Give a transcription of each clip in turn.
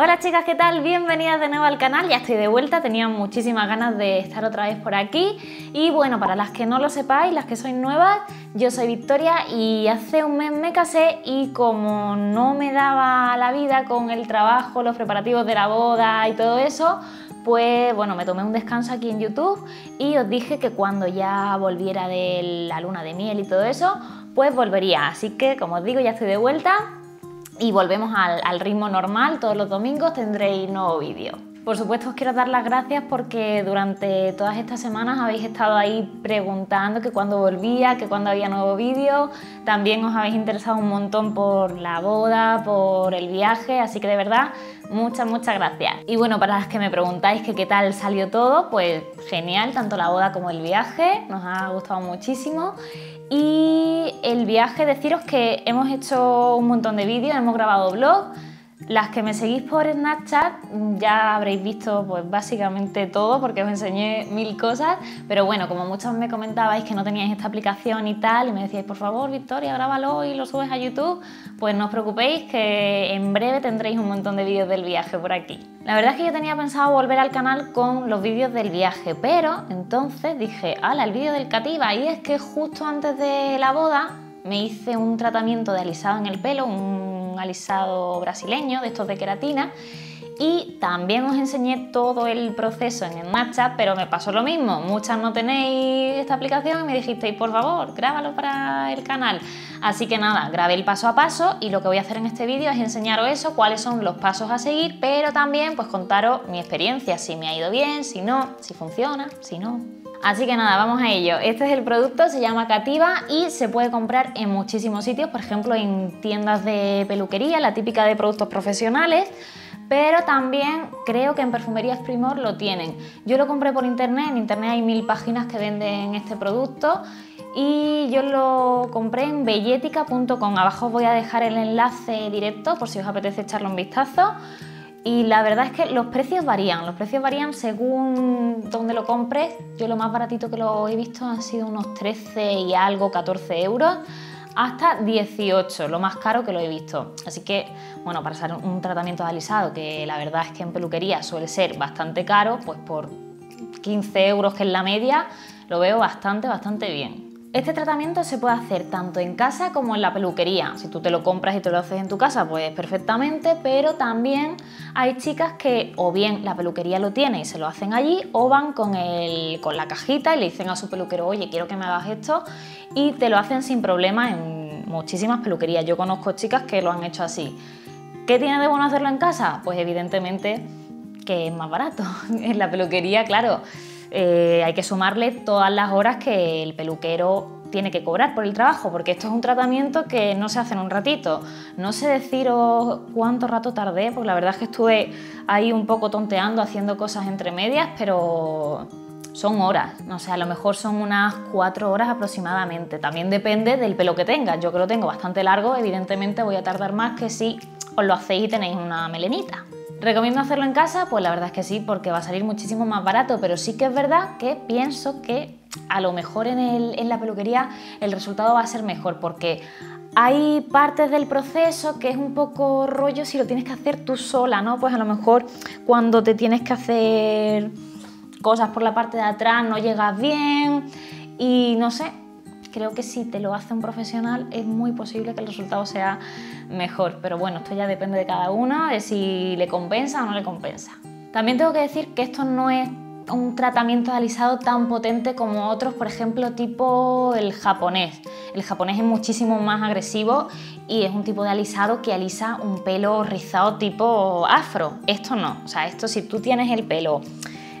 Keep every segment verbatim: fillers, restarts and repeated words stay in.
Hola chicas, ¿qué tal? Bienvenidas de nuevo al canal, ya estoy de vuelta, tenía muchísimas ganas de estar otra vez por aquí y bueno, para las que no lo sepáis, las que sois nuevas, yo soy Victoria y hace un mes me casé y como no me daba la vida con el trabajo, los preparativos de la boda y todo eso, pues bueno, me tomé un descanso aquí en YouTube y os dije que cuando ya volviera de la luna de miel y todo eso, pues volvería, así que como os digo, ya estoy de vuelta. Y volvemos al, al ritmo normal, todos los domingos tendréis nuevo vídeo. Por supuesto os quiero dar las gracias porque durante todas estas semanas habéis estado ahí preguntando que cuándo volvía, que cuándo había nuevo vídeo. También os habéis interesado un montón por la boda, por el viaje, así que de verdad, muchas, muchas gracias. Y bueno, para las que me preguntáis que qué tal salió todo, pues genial, tanto la boda como el viaje, nos ha gustado muchísimo. Y el viaje, deciros que hemos hecho un montón de vídeos, hemos grabado vlogs. Las que me seguís por Snapchat ya habréis visto pues básicamente todo porque os enseñé mil cosas, pero bueno, como muchos me comentabais que no teníais esta aplicación y tal y me decíais por favor Victoria, grábalo y lo subes a YouTube, pues no os preocupéis que en breve tendréis un montón de vídeos del viaje por aquí. La verdad es que yo tenía pensado volver al canal con los vídeos del viaje, pero entonces dije, ala, el vídeo del Kativa, y es que justo antes de la boda me hice un tratamiento de alisado en el pelo, un alisado brasileño de estos de queratina, y también os enseñé todo el proceso en Snapchat, pero me pasó lo mismo, muchas no tenéis esta aplicación y me dijisteis por favor grábalo para el canal, así que nada, grabé el paso a paso y lo que voy a hacer en este vídeo es enseñaros eso, cuáles son los pasos a seguir, pero también pues contaros mi experiencia, si me ha ido bien, si no, si funciona, si no. Así que nada, vamos a ello. Este es el producto, se llama Kativa y se puede comprar en muchísimos sitios, por ejemplo en tiendas de peluquería, la típica de productos profesionales, pero también creo que en perfumerías Primor lo tienen. Yo lo compré por internet, en internet hay mil páginas que venden este producto y yo lo compré en belletica punto com, abajo os voy a dejar el enlace directo por si os apetece echarle un vistazo. Y la verdad es que los precios varían, los precios varían según donde lo compres. Yo lo más baratito que lo he visto han sido unos trece y algo, catorce euros, hasta dieciocho, lo más caro que lo he visto. Así que, bueno, para hacer un tratamiento de alisado, que la verdad es que en peluquería suele ser bastante caro, pues por quince euros, que es la media, lo veo bastante, bastante bien. Este tratamiento se puede hacer tanto en casa como en la peluquería. Si tú te lo compras y te lo haces en tu casa, pues perfectamente, pero también hay chicas que o bien la peluquería lo tiene y se lo hacen allí, o van con, el, con la cajita y le dicen a su peluquero, oye, quiero que me hagas esto, y te lo hacen sin problema en muchísimas peluquerías. Yo conozco chicas que lo han hecho así. ¿Qué tiene de bueno hacerlo en casa? Pues evidentemente que es más barato. En la peluquería, claro, Eh, hay que sumarle todas las horas que el peluquero tiene que cobrar por el trabajo, porque esto es un tratamiento que no se hace en un ratito. No sé deciros cuánto rato tardé, porque la verdad es que estuve ahí un poco tonteando, haciendo cosas entre medias, pero son horas, no sé, a lo mejor son unas cuatro horas aproximadamente. También depende del pelo que tengas. Yo que lo tengo bastante largo, evidentemente voy a tardar más que si os lo hacéis y tenéis una melenita. ¿Recomiendo hacerlo en casa? Pues la verdad es que sí, porque va a salir muchísimo más barato, pero sí que es verdad que pienso que a lo mejor en, el, en la peluquería el resultado va a ser mejor, porque hay partes del proceso que es un poco rollo si lo tienes que hacer tú sola, ¿no? Pues a lo mejor cuando te tienes que hacer cosas por la parte de atrás no llegas bien y no sé. Creo que si te lo hace un profesional es muy posible que el resultado sea mejor, pero bueno, esto ya depende de cada una, de si le compensa o no le compensa. También tengo que decir que esto no es un tratamiento de alisado tan potente como otros, por ejemplo, tipo el japonés. El japonés es muchísimo más agresivo y es un tipo de alisado que alisa un pelo rizado tipo afro. Esto no, o sea, esto si tú tienes el pelo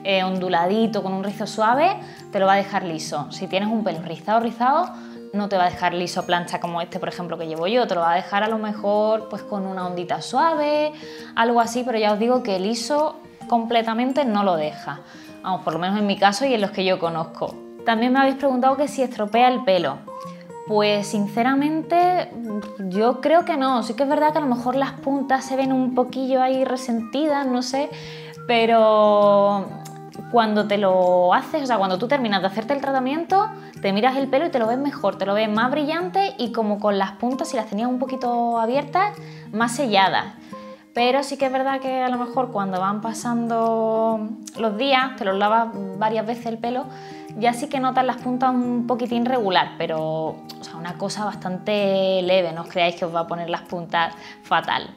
Eh, onduladito con un rizo suave te lo va a dejar liso. Si tienes un pelo rizado rizado no te va a dejar liso plancha como este por ejemplo que llevo yo, te lo va a dejar a lo mejor pues con una ondita suave, algo así, pero ya os digo que liso completamente no lo deja, vamos, por lo menos en mi caso y en los que yo conozco. También me habéis preguntado que si estropea el pelo. Pues sinceramente yo creo que no, sí que es verdad que a lo mejor las puntas se ven un poquillo ahí resentidas, no sé, pero cuando te lo haces, o sea, cuando tú terminas de hacerte el tratamiento, te miras el pelo y te lo ves mejor, te lo ves más brillante y como con las puntas, si las tenías un poquito abiertas, más selladas. Pero sí que es verdad que a lo mejor cuando van pasando los días, que los lavas varias veces el pelo, ya sí que notas las puntas un poquitín regular, pero o sea, una cosa bastante leve, no os creáis que os va a poner las puntas fatal.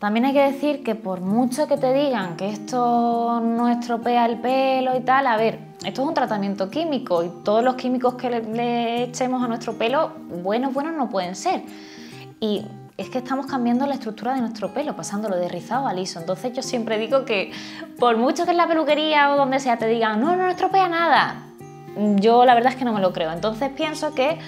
También hay que decir que por mucho que te digan que esto no estropea el pelo y tal, a ver, esto es un tratamiento químico y todos los químicos que le, le echemos a nuestro pelo, buenos, buenos no pueden ser. Y es que estamos cambiando la estructura de nuestro pelo, pasándolo de rizado a liso. Entonces yo siempre digo que por mucho que en la peluquería o donde sea te digan no, no, no estropea nada, yo la verdad es que no me lo creo. Entonces pienso que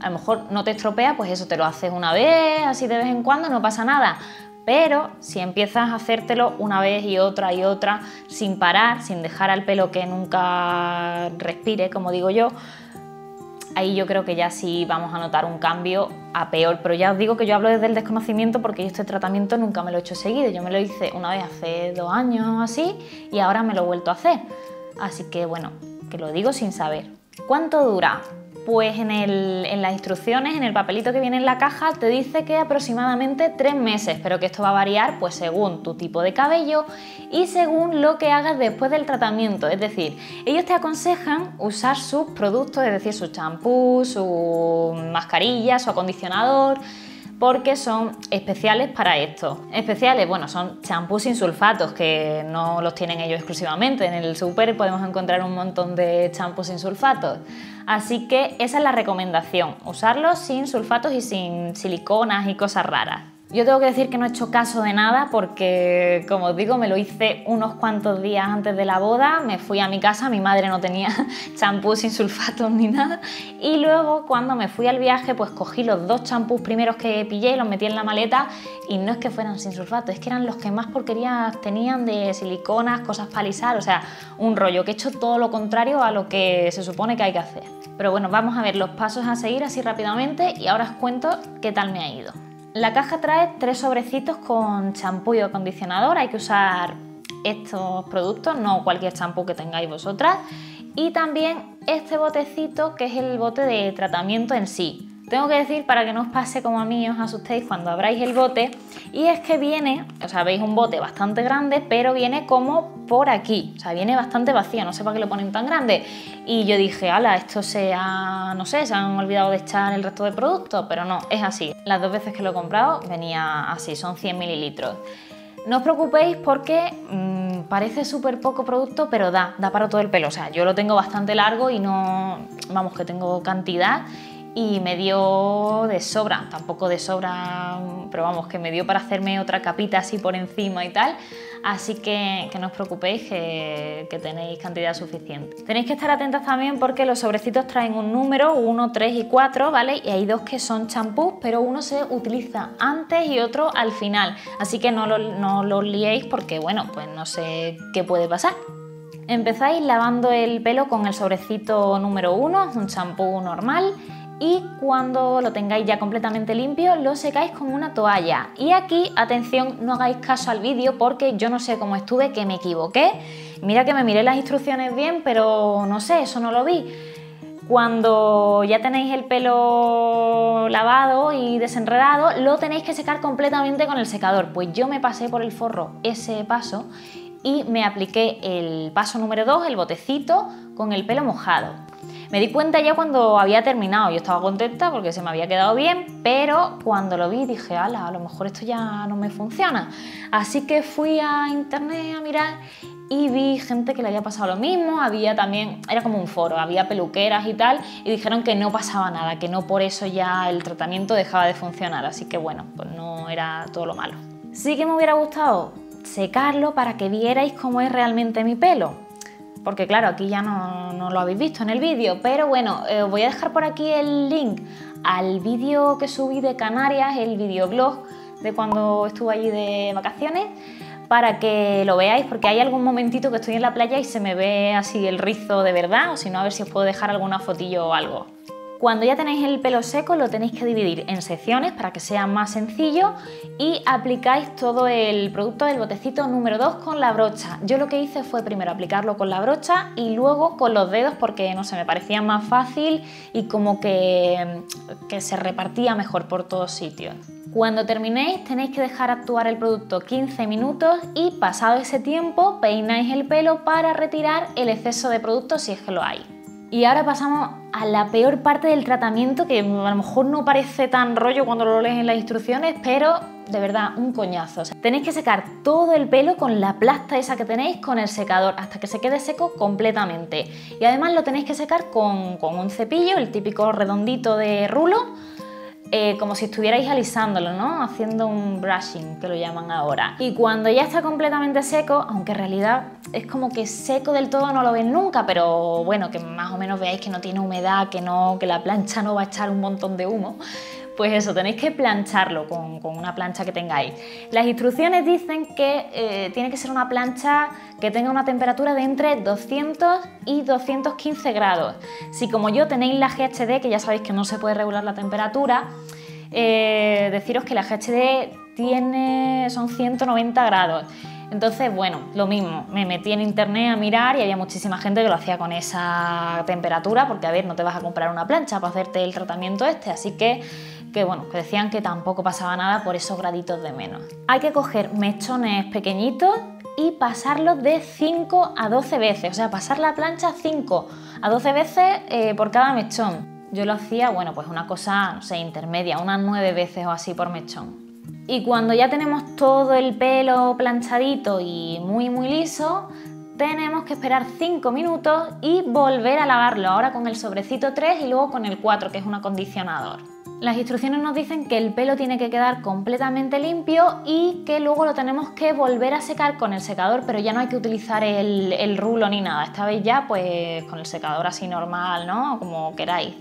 a lo mejor no te estropea, pues eso te lo haces una vez, así de vez en cuando, no pasa nada. Pero si empiezas a hacértelo una vez y otra y otra, sin parar, sin dejar al pelo que nunca respire, como digo yo, ahí yo creo que ya sí vamos a notar un cambio a peor. Pero ya os digo que yo hablo desde el desconocimiento porque yo este tratamiento nunca me lo he hecho seguido. Yo me lo hice una vez hace dos años o así y ahora me lo he vuelto a hacer. Así que bueno, que lo digo sin saber. ¿Cuánto dura? Pues en, el, en las instrucciones, en el papelito que viene en la caja, te dice que aproximadamente tres meses, pero que esto va a variar pues según tu tipo de cabello y según lo que hagas después del tratamiento. Es decir, ellos te aconsejan usar sus productos, es decir, su champú, su mascarilla, su acondicionador, porque son especiales para esto. Especiales, bueno, son champús sin sulfatos, que no los tienen ellos exclusivamente. En el súper podemos encontrar un montón de champús sin sulfatos. Así que esa es la recomendación, usarlos sin sulfatos y sin siliconas y cosas raras. Yo tengo que decir que no he hecho caso de nada porque, como os digo, me lo hice unos cuantos días antes de la boda, me fui a mi casa, mi madre no tenía champús sin sulfatos ni nada, y luego cuando me fui al viaje pues cogí los dos champús primeros que pillé, los metí en la maleta y no es que fueran sin sulfatos, es que eran los que más porquerías tenían de siliconas, cosas para alisar, o sea, un rollo que he hecho todo lo contrario a lo que se supone que hay que hacer. Pero bueno, vamos a ver los pasos a seguir así rápidamente y ahora os cuento qué tal me ha ido. La caja trae tres sobrecitos con champú y acondicionador, hay que usar estos productos, no cualquier champú que tengáis vosotras. Y también este botecito que es el bote de tratamiento en sí. Tengo que decir, para que no os pase como a mí, os asustéis cuando abráis el bote, y es que viene, o sea, veis un bote bastante grande, pero viene como por aquí, o sea, viene bastante vacío, no sé para qué lo ponen tan grande. Y yo dije, ala, esto se ha, no sé, se han olvidado de echar el resto de productos, pero no, es así. Las dos veces que lo he comprado venía así, son cien mililitros. No os preocupéis porque mmm, parece súper poco producto, pero da, da para todo el pelo, o sea, yo lo tengo bastante largo y no, vamos, que tengo cantidad y me dio de sobra, tampoco de sobra, pero vamos, que me dio para hacerme otra capita así por encima y tal. Así que, que no os preocupéis que, que tenéis cantidad suficiente. Tenéis que estar atentas también porque los sobrecitos traen un número, uno, tres y cuatro, ¿vale? Y hay dos que son champús, pero uno se utiliza antes y otro al final. Así que no los no lo liéis porque, bueno, pues no sé qué puede pasar. Empezáis lavando el pelo con el sobrecito número uno, un champú normal. Y cuando lo tengáis ya completamente limpio, lo secáis con una toalla. Y aquí, atención, no hagáis caso al vídeo porque yo no sé cómo estuve, que me equivoqué. Mira que me miré las instrucciones bien, pero no sé, eso no lo vi. Cuando ya tenéis el pelo lavado y desenredado, lo tenéis que secar completamente con el secador. Pues yo me pasé por el forro ese paso y me apliqué el paso número dos, el botecito, con el pelo mojado. Me di cuenta ya cuando había terminado, yo estaba contenta porque se me había quedado bien, pero cuando lo vi dije, ala, a lo mejor esto ya no me funciona. Así que fui a internet a mirar y vi gente que le había pasado lo mismo, había también, era como un foro, había peluqueras y tal, y dijeron que no pasaba nada, que no por eso ya el tratamiento dejaba de funcionar, así que bueno, pues no era todo lo malo. Sí que me hubiera gustado secarlo para que vierais cómo es realmente mi pelo. Porque claro, aquí ya no, no lo habéis visto en el vídeo, pero bueno, eh, os voy a dejar por aquí el link al vídeo que subí de Canarias, el videoblog de cuando estuve allí de vacaciones, para que lo veáis, porque hay algún momentito que estoy en la playa y se me ve así el rizo de verdad, o si no, a ver si os puedo dejar alguna fotillo o algo. Cuando ya tenéis el pelo seco lo tenéis que dividir en secciones para que sea más sencillo y aplicáis todo el producto del botecito número dos con la brocha. Yo lo que hice fue primero aplicarlo con la brocha y luego con los dedos porque, no sé, me parecía más fácil y como que, que se repartía mejor por todos sitios. Cuando terminéis tenéis que dejar actuar el producto quince minutos y pasado ese tiempo peináis el pelo para retirar el exceso de producto si es que lo hay. Y ahora pasamos a la peor parte del tratamiento, que a lo mejor no parece tan rollo cuando lo lees en las instrucciones, pero de verdad un coñazo. O sea, tenéis que secar todo el pelo con la plasta esa que tenéis con el secador hasta que se quede seco completamente. Y además lo tenéis que secar con, con un cepillo, el típico redondito de rulo, eh, como si estuvierais alisándolo, ¿no? Haciendo un brushing, que lo llaman ahora. Y cuando ya está completamente seco, aunque en realidad es como que seco del todo no lo ves nunca, pero bueno, que más o menos veáis que no tiene humedad, que, no, que la plancha no va a echar un montón de humo, pues eso, tenéis que plancharlo con, con una plancha que tengáis. Las instrucciones dicen que eh, tiene que ser una plancha que tenga una temperatura de entre doscientos y doscientos quince grados. Si como yo tenéis la G H D, que ya sabéis que no se puede regular la temperatura, eh, deciros que la G H D tiene, son ciento noventa grados. Entonces, bueno, lo mismo, me metí en internet a mirar y había muchísima gente que lo hacía con esa temperatura, porque a ver, no te vas a comprar una plancha para hacerte el tratamiento este, así que, que bueno, que decían que tampoco pasaba nada por esos graditos de menos. Hay que coger mechones pequeñitos y pasarlos de cinco a doce veces, o sea, pasar la plancha cinco a doce veces eh, por cada mechón. Yo lo hacía, bueno, pues una cosa, no sé, intermedia, unas nueve veces o así por mechón. Y cuando ya tenemos todo el pelo planchadito y muy muy liso, tenemos que esperar cinco minutos y volver a lavarlo, ahora con el sobrecito tres y luego con el cuatro, que es un acondicionador. Las instrucciones nos dicen que el pelo tiene que quedar completamente limpio y que luego lo tenemos que volver a secar con el secador, pero ya no hay que utilizar el, el rulo ni nada, esta vez ya pues con el secador así normal, ¿no? Como queráis.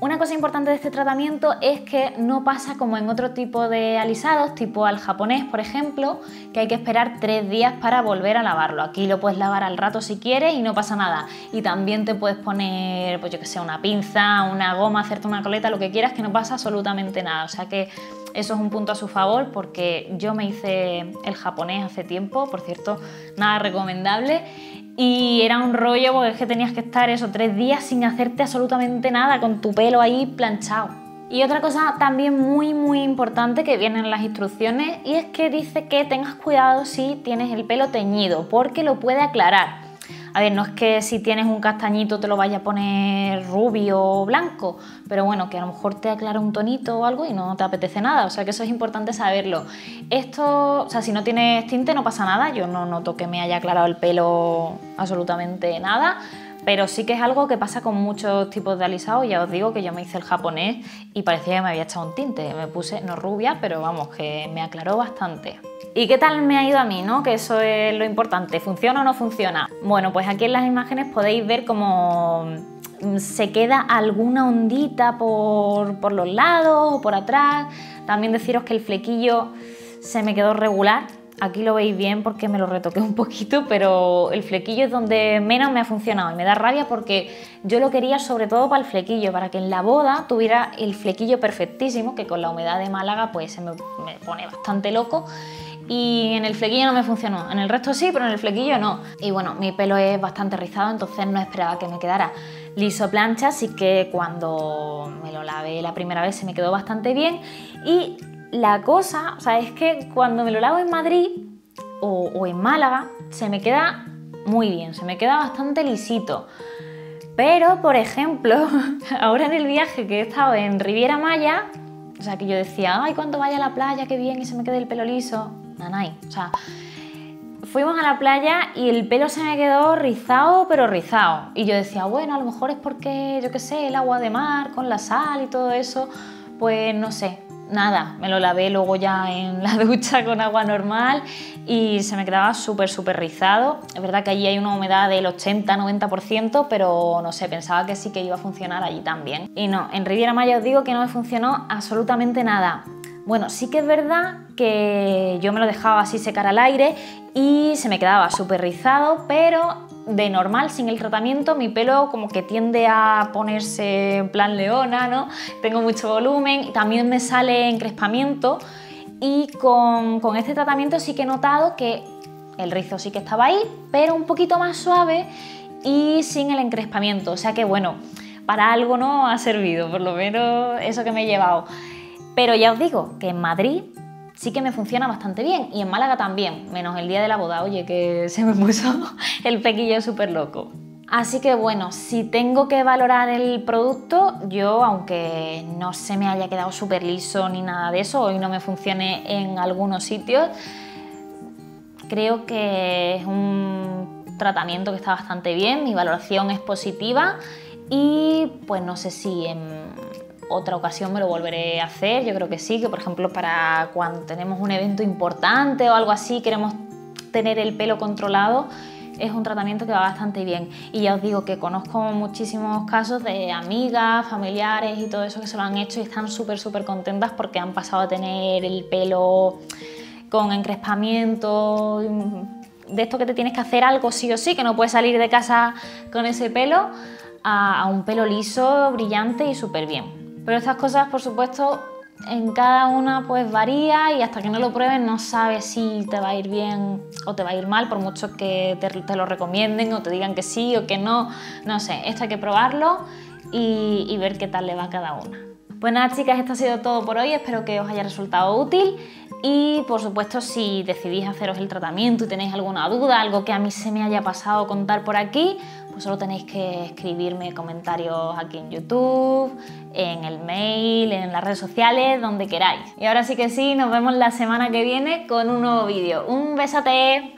Una cosa importante de este tratamiento es que no pasa como en otro tipo de alisados, tipo al japonés, por ejemplo, que hay que esperar tres días para volver a lavarlo. Aquí lo puedes lavar al rato si quieres y no pasa nada. Y también te puedes poner, pues yo que sé, una pinza, una goma, hacerte una coleta, lo que quieras, que no pasa absolutamente nada. O sea que eso es un punto a su favor, porque yo me hice el japonés hace tiempo, por cierto, nada recomendable. Y era un rollo porque es que tenías que estar eso, tres días sin hacerte absolutamente nada con tu pelo ahí planchado. Y otra cosa también muy muy importante que viene en las instrucciones, y es que dice que tengas cuidado si tienes el pelo teñido, porque lo puede aclarar. A ver, no es que si tienes un castañito te lo vaya a poner rubio o blanco, pero bueno, que a lo mejor te aclara un tonito o algo y no te apetece nada, o sea que eso es importante saberlo. Esto, o sea, si no tienes tinte no pasa nada, yo no noto que me haya aclarado el pelo absolutamente nada, pero sí que es algo que pasa con muchos tipos de alisados. Ya os digo que yo me hice el japonés y parecía que me había echado un tinte, me puse, no rubia, pero vamos, que me aclaró bastante. ¿Y qué tal me ha ido a mí, no? Que eso es lo importante, ¿funciona o no funciona? Bueno, pues aquí en las imágenes podéis ver cómo se queda alguna ondita por, por los lados o por atrás. También deciros que el flequillo se me quedó regular. Aquí lo veis bien porque me lo retoqué un poquito, pero el flequillo es donde menos me ha funcionado y me da rabia, porque yo lo quería sobre todo para el flequillo, para que en la boda tuviera el flequillo perfectísimo, que con la humedad de Málaga pues se me, me pone bastante loco. Y en el flequillo no me funcionó, en el resto sí, pero en el flequillo no. Y bueno, mi pelo es bastante rizado, entonces no esperaba que me quedara liso plancha, así que cuando me lo lavé la primera vez se me quedó bastante bien. Y la cosa, o sea, es que cuando me lo lavo en Madrid o, o en Málaga se me queda muy bien, se me queda bastante lisito. Pero, por ejemplo, ahora en el viaje que he estado en Riviera Maya, o sea, que yo decía, ay, cuando vaya a la playa, qué bien, y se me quede el pelo liso. Nanay, o sea, fuimos a la playa y el pelo se me quedó rizado, pero rizado. Y yo decía, bueno, a lo mejor es porque, yo qué sé, el agua de mar con la sal y todo eso, pues no sé, nada, me lo lavé luego ya en la ducha con agua normal y se me quedaba súper, súper rizado. Es verdad que allí hay una humedad del ochenta noventa por ciento, pero no sé, pensaba que sí que iba a funcionar allí también. Y no, en Riviera Maya os digo que no me funcionó absolutamente nada. Bueno, sí que es verdad que yo me lo dejaba así secar al aire y se me quedaba súper rizado, pero de normal, sin el tratamiento, mi pelo como que tiende a ponerse en plan leona, ¿no? Tengo mucho volumen, también me sale encrespamiento, y con, con este tratamiento sí que he notado que el rizo sí que estaba ahí, pero un poquito más suave y sin el encrespamiento, o sea que bueno, para algo no ha servido, por lo menos eso que me he llevado. Pero ya os digo que en Madrid sí que me funciona bastante bien y en Málaga también, menos el día de la boda, oye, que se me puso el pequillo súper loco. Así que bueno, si tengo que valorar el producto, yo, aunque no se me haya quedado súper liso ni nada de eso, hoy no me funcione en algunos sitios, creo que es un tratamiento que está bastante bien, mi valoración es positiva y pues no sé si en otra ocasión me lo volveré a hacer. Yo creo que sí, que por ejemplo para cuando tenemos un evento importante o algo así, queremos tener el pelo controlado, es un tratamiento que va bastante bien. Y ya os digo que conozco muchísimos casos de amigas, familiares y todo eso que se lo han hecho y están súper súper contentas porque han pasado a tener el pelo con encrespamiento, de esto que te tienes que hacer algo sí o sí, que no puedes salir de casa con ese pelo, a un pelo liso, brillante y súper bien. Pero estas cosas, por supuesto, en cada una pues varía y hasta que no lo pruebes no sabes si te va a ir bien o te va a ir mal, por mucho que te, te lo recomienden o te digan que sí o que no, no sé, esto hay que probarlo y, y ver qué tal le va a cada una. Pues nada, chicas, esto ha sido todo por hoy, espero que os haya resultado útil y por supuesto si decidís haceros el tratamiento y tenéis alguna duda, algo que a mí se me haya pasado contar por aquí, pues solo tenéis que escribirme comentarios aquí en YouTube, en el mail, en las redes sociales, donde queráis. Y ahora sí que sí, nos vemos la semana que viene con un nuevo vídeo. ¡Un besote!